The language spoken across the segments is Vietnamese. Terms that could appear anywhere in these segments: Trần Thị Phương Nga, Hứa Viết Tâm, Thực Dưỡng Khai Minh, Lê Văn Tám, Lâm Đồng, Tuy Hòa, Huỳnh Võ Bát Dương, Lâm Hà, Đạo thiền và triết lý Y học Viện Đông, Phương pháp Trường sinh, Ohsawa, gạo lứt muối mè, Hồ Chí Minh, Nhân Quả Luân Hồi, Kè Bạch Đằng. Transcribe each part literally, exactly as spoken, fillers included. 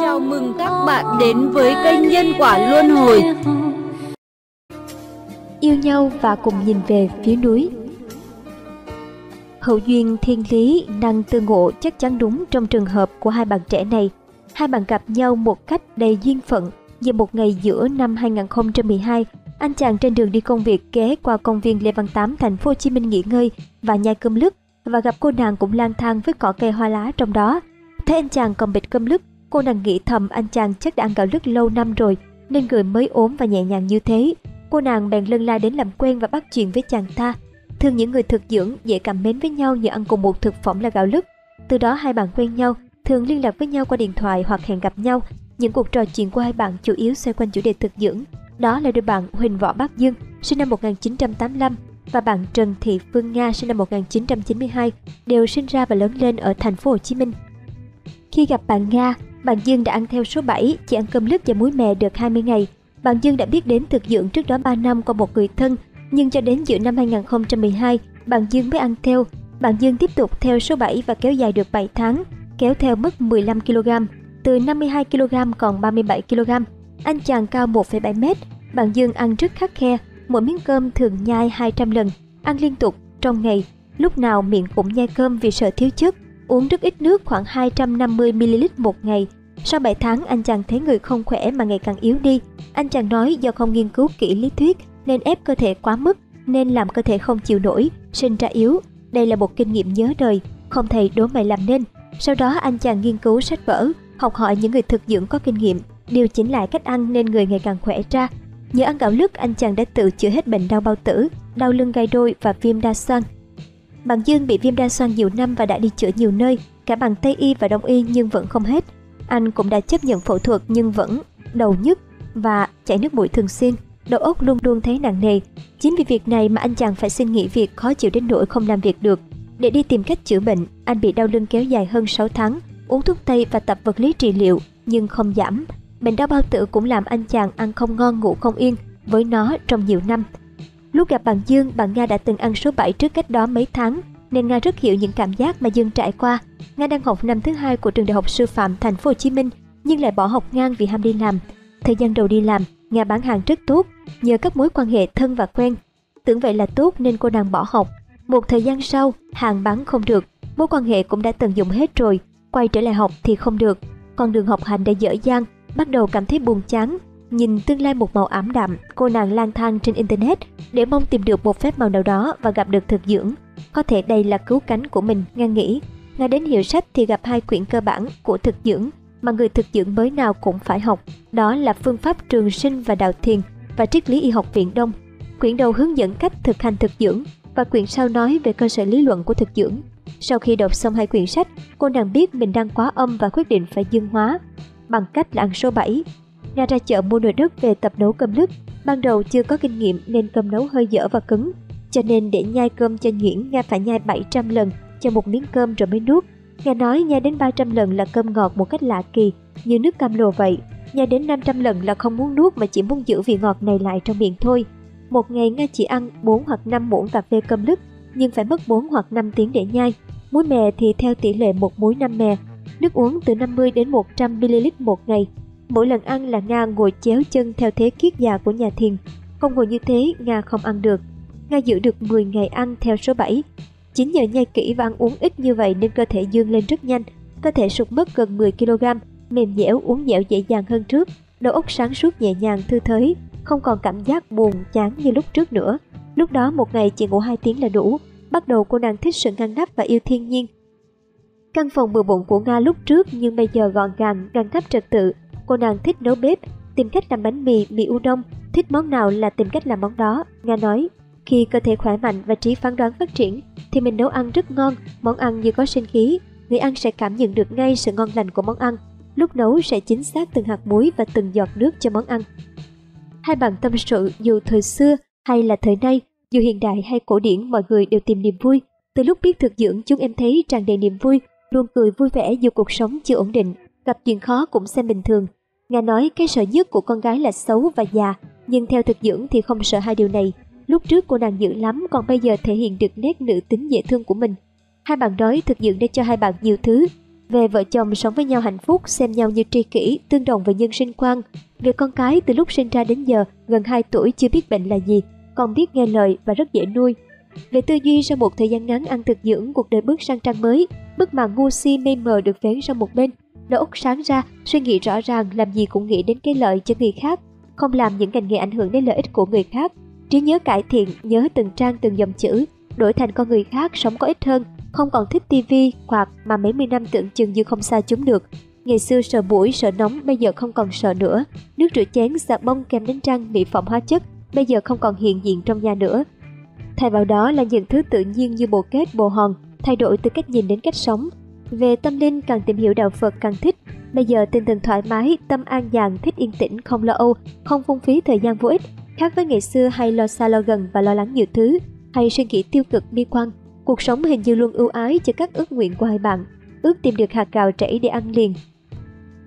Chào mừng các bạn đến với kênh Nhân Quả Luân Hồi. Yêu nhau và cùng nhìn về phía núi. Hậu duyên thiên lý năng tương ngộ chắc chắn đúng trong trường hợp của hai bạn trẻ này. Hai bạn gặp nhau một cách đầy duyên phận. Vào một ngày giữa năm hai không một hai, anh chàng trên đường đi công việc ghé qua công viên Lê Văn Tám, thành phố Hồ Chí Minh nghỉ ngơi và nhai cơm lứt, và gặp cô nàng cũng lang thang với cỏ cây hoa lá trong đó. Thấy anh chàng cầm bịch cơm lứt, cô nàng nghĩ thầm anh chàng chắc đã ăn gạo lứt lâu năm rồi nên người mới ốm và nhẹ nhàng như thế. Cô nàng bèn lân la đến làm quen và bắt chuyện với chàng ta. Thường những người thực dưỡng dễ cảm mến với nhau nhờ ăn cùng một thực phẩm là gạo lứt. Từ đó hai bạn quen nhau, thường liên lạc với nhau qua điện thoại hoặc hẹn gặp nhau. Những cuộc trò chuyện của hai bạn chủ yếu xoay quanh chủ đề thực dưỡng. Đó là đôi bạn Huỳnh Võ Bát Dương sinh năm một nghìn chín trăm tám mươi lăm và bạn Trần Thị Phương Nga sinh năm một nghìn chín trăm chín mươi hai, đều sinh ra và lớn lên ở thành phố Hồ Chí Minh. Khi gặp bạn Nga, bạn Dương đã ăn theo số bảy, chỉ ăn cơm lứt và muối mè được hai mươi ngày. Bạn Dương đã biết đến thực dưỡng trước đó ba năm qua một người thân, nhưng cho đến giữa năm hai không một hai, bạn Dương mới ăn theo. Bạn Dương tiếp tục theo số bảy và kéo dài được bảy tháng, kéo theo mức mười lăm ki lô gam, từ năm mươi hai ki lô gam còn ba mươi bảy ki lô gam. Anh chàng cao một phẩy bảy mét, bạn Dương ăn rất khắt khe, mỗi miếng cơm thường nhai hai trăm lần, ăn liên tục trong ngày, lúc nào miệng cũng nhai cơm vì sợ thiếu chất, uống rất ít nước khoảng hai trăm năm mươi mi li lít một ngày. Sau bảy tháng, anh chàng thấy người không khỏe mà ngày càng yếu đi. Anh chàng nói do không nghiên cứu kỹ lý thuyết nên ép cơ thể quá mức, nên làm cơ thể không chịu nổi, sinh ra yếu. Đây là một kinh nghiệm nhớ đời, không thầy đố mày làm nên. Sau đó anh chàng nghiên cứu sách vở, học hỏi những người thực dưỡng có kinh nghiệm, điều chỉnh lại cách ăn nên người ngày càng khỏe ra. Nhờ ăn gạo lứt, anh chàng đã tự chữa hết bệnh đau bao tử, đau lưng gai đôi và viêm đa xoang. Bạn Dương bị viêm đa xoang nhiều năm và đã đi chữa nhiều nơi, cả bằng Tây y và Đông y nhưng vẫn không hết. Anh cũng đã chấp nhận phẫu thuật nhưng vẫn đầu nhức và chảy nước mũi thường xuyên, đầu óc luôn luôn thấy nặng nề. Chính vì việc này mà anh chàng phải xin nghỉ việc, khó chịu đến nỗi không làm việc được. Để đi tìm cách chữa bệnh, anh bị đau lưng kéo dài hơn sáu tháng, uống thuốc tây và tập vật lý trị liệu nhưng không giảm. Bệnh đau bao tử cũng làm anh chàng ăn không ngon, ngủ không yên với nó trong nhiều năm. Lúc gặp bạn Dương, bạn Nga đã từng ăn số bảy trước cách đó mấy tháng, nên Nga rất hiểu những cảm giác mà Dương trải qua. Nga đang học năm thứ hai của trường Đại học Sư phạm Thành phố Hồ Chí Minh nhưng lại bỏ học ngang vì ham đi làm. Thời gian đầu đi làm, Nga bán hàng rất tốt nhờ các mối quan hệ thân và quen. Tưởng vậy là tốt nên cô nàng bỏ học. Một thời gian sau, hàng bán không được, mối quan hệ cũng đã tận dụng hết rồi, quay trở lại học thì không được. Con đường học hành đã dở dang, bắt đầu cảm thấy buồn chán, nhìn tương lai một màu ảm đạm. Cô nàng lang thang trên internet để mong tìm được một phép màu nào đó và gặp được thực dưỡng, có thể đây là cứu cánh của mình, Nga nghĩ. Nga đến hiệu sách thì gặp hai quyển cơ bản của thực dưỡng mà người thực dưỡng mới nào cũng phải học, đó là Phương pháp Trường sinh và Đạo thiền và Triết lý Y học Viện Đông. Quyển đầu hướng dẫn cách thực hành thực dưỡng và quyển sau nói về cơ sở lý luận của thực dưỡng. Sau khi đọc xong hai quyển sách, cô nàng biết mình đang quá âm và quyết định phải dương hóa bằng cách là ăn số bảy. Nga ra chợ mua nồi đất về tập nấu cơm lứt. Ban đầu chưa có kinh nghiệm nên cơm nấu hơi dở và cứng, cho nên để nhai cơm cho nhuyễn, Nga phải nhai bảy trăm lần cho một miếng cơm rồi mới nuốt. Nga nói nhai đến ba trăm lần là cơm ngọt một cách lạ kỳ, như nước cam lồ vậy. Nhai đến năm trăm lần là không muốn nuốt mà chỉ muốn giữ vị ngọt này lại trong miệng thôi. Một ngày Nga chỉ ăn bốn hoặc năm muỗng cà phê cơm lứt, nhưng phải mất bốn hoặc năm tiếng để nhai. Muối mè thì theo tỷ lệ một muối năm mè. Nước uống từ năm mươi đến một trăm mi li lít một ngày. Mỗi lần ăn là Nga ngồi chéo chân theo thế kiết già của nhà thiền. Không ngồi như thế, Nga không ăn được. Nga giữ được mười ngày ăn theo số bảy. Chính nhờ nhai kỹ và ăn uống ít như vậy nên cơ thể dương lên rất nhanh. Cơ thể sụt mất gần mười ki lô gam, mềm dẻo, uống dẻo dễ dàng hơn trước. Đầu óc sáng suốt, nhẹ nhàng, thư thới, không còn cảm giác buồn, chán như lúc trước nữa. Lúc đó một ngày chỉ ngủ hai tiếng là đủ. Bắt đầu cô nàng thích sự ngăn nắp và yêu thiên nhiên. Căn phòng bừa bộn của Nga lúc trước nhưng bây giờ gọn gàng, ngăn nắp trật tự. Cô nàng thích nấu bếp, tìm cách làm bánh mì, mì udon, thích món nào là tìm cách làm món đó. Nga nói, khi cơ thể khỏe mạnh và trí phán đoán phát triển thì mình nấu ăn rất ngon, món ăn như có sinh khí. Người ăn sẽ cảm nhận được ngay sự ngon lành của món ăn. Lúc nấu sẽ chính xác từng hạt muối và từng giọt nước cho món ăn. Hai bạn tâm sự, dù thời xưa hay là thời nay, dù hiện đại hay cổ điển, mọi người đều tìm niềm vui. Từ lúc biết thực dưỡng, chúng em thấy tràn đầy niềm vui, luôn cười vui vẻ dù cuộc sống chưa ổn định, gặp chuyện khó cũng xem bình thường. Nga nói cái sợ nhất của con gái là xấu và già, nhưng theo thực dưỡng thì không sợ hai điều này. Lúc trước cô nàng dữ lắm, còn bây giờ thể hiện được nét nữ tính dễ thương của mình. Hai bạn nói thực dựng để cho hai bạn nhiều thứ. Về vợ chồng sống với nhau hạnh phúc, xem nhau như tri kỷ, tương đồng về nhân sinh quan. Về con cái từ lúc sinh ra đến giờ, gần hai tuổi chưa biết bệnh là gì, còn biết nghe lời và rất dễ nuôi. Về tư duy sau một thời gian ngắn ăn thực dưỡng, cuộc đời bước sang trang mới, bức màn ngu si mê mờ được vén sang một bên. Đầu óc sáng ra, suy nghĩ rõ ràng, làm gì cũng nghĩ đến cái lợi cho người khác, không làm những ngành nghề ảnh hưởng đến lợi ích của người khác. Trí nhớ cải thiện, nhớ từng trang từng dòng chữ, đổi thành con người khác, sống có ích hơn, không còn thích tivi, quạt mà mấy mươi năm tưởng chừng như không xa chúng được. Ngày xưa sợ muỗi, sợ nóng, bây giờ không còn sợ nữa. Nước rửa chén, xà bông, kem đánh răng, mỹ phẩm hóa chất, bây giờ không còn hiện diện trong nhà nữa. Thay vào đó là những thứ tự nhiên như bộ kết, bộ hòn, thay đổi từ cách nhìn đến cách sống. Về tâm linh, càng tìm hiểu đạo Phật càng thích. Bây giờ tinh thần thoải mái, tâm an nhàn, thích yên tĩnh, không lo âu, không phung phí thời gian vô ích. Khác với ngày xưa hay lo xa lo gần và lo lắng nhiều thứ, hay suy nghĩ tiêu cực bi quan. Cuộc sống hình như luôn ưu ái cho các ước nguyện của hai bạn. Ước tìm được hạt gạo trẫy để ăn liền,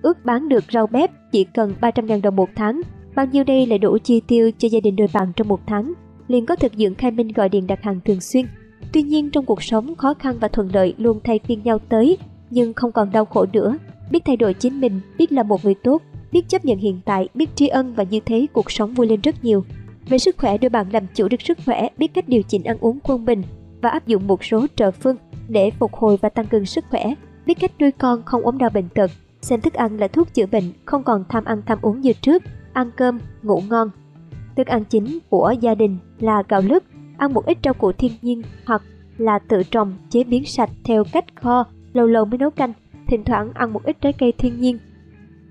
ước bán được rau bếp chỉ cần ba trăm nghìn đồng một tháng. Bao nhiêu đây lại đủ chi tiêu cho gia đình đôi bạn trong một tháng. Liền có thực dưỡng khai minh gọi điện đặt hàng thường xuyên. Tuy nhiên trong cuộc sống, khó khăn và thuận lợi luôn thay phiên nhau tới, nhưng không còn đau khổ nữa. Biết thay đổi chính mình, biết là một người tốt, biết chấp nhận hiện tại, biết tri ân, và như thế cuộc sống vui lên rất nhiều. Về sức khỏe, đôi bạn làm chủ được sức khỏe, biết cách điều chỉnh ăn uống quân bình và áp dụng một số trợ phương để phục hồi và tăng cường sức khỏe. Biết cách nuôi con không ốm đau bệnh tật, xem thức ăn là thuốc chữa bệnh, không còn tham ăn tham uống như trước, ăn cơm, ngủ ngon. Thức ăn chính của gia đình là gạo lứt, ăn một ít rau củ thiên nhiên hoặc là tự trồng, chế biến sạch theo cách kho, lâu lâu mới nấu canh, thỉnh thoảng ăn một ít trái cây thiên nhiên.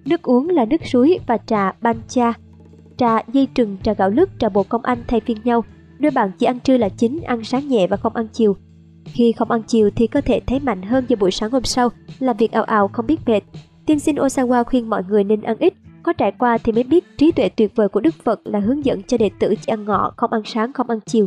Nước uống là nước suối và trà ban cha, trà dây trừng, trà gạo lứt, trà bột công anh thay phiên nhau. Đôi bạn chỉ ăn trưa là chính, ăn sáng nhẹ và không ăn chiều. Khi không ăn chiều thì có thể thấy mạnh hơn do buổi sáng hôm sau làm việc ào ào không biết mệt. Tiên sinh Ohsawa khuyên mọi người nên ăn ít, có trải qua thì mới biết trí tuệ tuyệt vời của Đức Phật là hướng dẫn cho đệ tử chỉ ăn ngọ, không ăn sáng, không ăn chiều.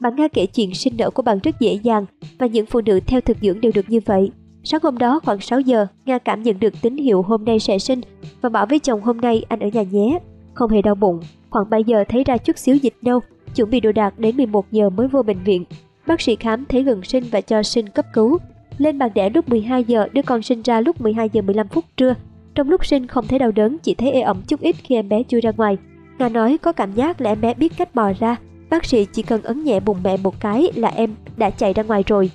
Bạn Nga kể chuyện sinh nở của bạn rất dễ dàng, và những phụ nữ theo thực dưỡng đều được như vậy. Sáng hôm đó khoảng sáu giờ, Nga cảm nhận được tín hiệu hôm nay sẽ sinh và bảo với chồng hôm nay anh ở nhà nhé. Không hề đau bụng, khoảng bảy giờ thấy ra chút xíu dịch nâu, chuẩn bị đồ đạc, đến mười một giờ mới vô bệnh viện. Bác sĩ khám thấy gần sinh và cho sinh cấp cứu. Lên bàn đẻ lúc mười hai giờ, đứa con sinh ra lúc mười hai giờ mười lăm phút trưa. Trong lúc sinh không thấy đau đớn, chỉ thấy ê ẩm chút ít khi em bé chui ra ngoài. Nga nói có cảm giác là em bé biết cách bò ra. Bác sĩ chỉ cần ấn nhẹ bụng mẹ một cái là em đã chạy ra ngoài rồi.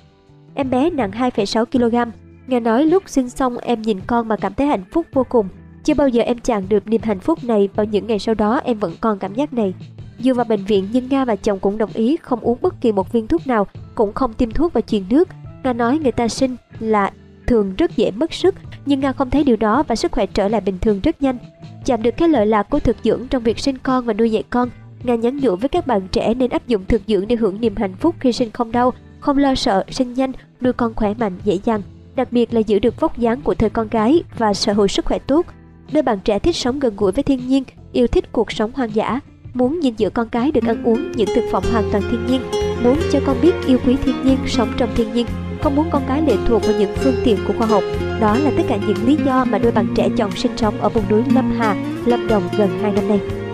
Em bé nặng hai phẩy sáu ki lô gam. Nga nói lúc sinh xong em nhìn con mà cảm thấy hạnh phúc vô cùng. Chưa bao giờ em chạm được niềm hạnh phúc này, vào những ngày sau đó em vẫn còn cảm giác này. Dù vào bệnh viện nhưng Nga và chồng cũng đồng ý không uống bất kỳ một viên thuốc nào, cũng không tiêm thuốc và truyền nước. Nga nói người ta sinh là thường rất dễ mất sức, nhưng Nga không thấy điều đó và sức khỏe trở lại bình thường rất nhanh. Chạm được cái lợi lạc của thực dưỡng trong việc sinh con và nuôi dạy con, Nga nhắn nhủ với các bạn trẻ nên áp dụng thực dưỡng để hưởng niềm hạnh phúc khi sinh không đau, không lo sợ, sinh nhanh, nuôi con khỏe mạnh, dễ dàng. Đặc biệt là giữ được vóc dáng của thời con gái và sở hữu sức khỏe tốt. Đôi bạn trẻ thích sống gần gũi với thiên nhiên, yêu thích cuộc sống hoang dã, muốn nhìn giữa con cái được ăn uống những thực phẩm hoàn toàn thiên nhiên, muốn cho con biết yêu quý thiên nhiên, sống trong thiên nhiên, không muốn con cái lệ thuộc vào những phương tiện của khoa học. Đó là tất cả những lý do mà đôi bạn trẻ chọn sinh sống ở vùng núi Lâm Hà, Lâm Đồng gần hai năm nay.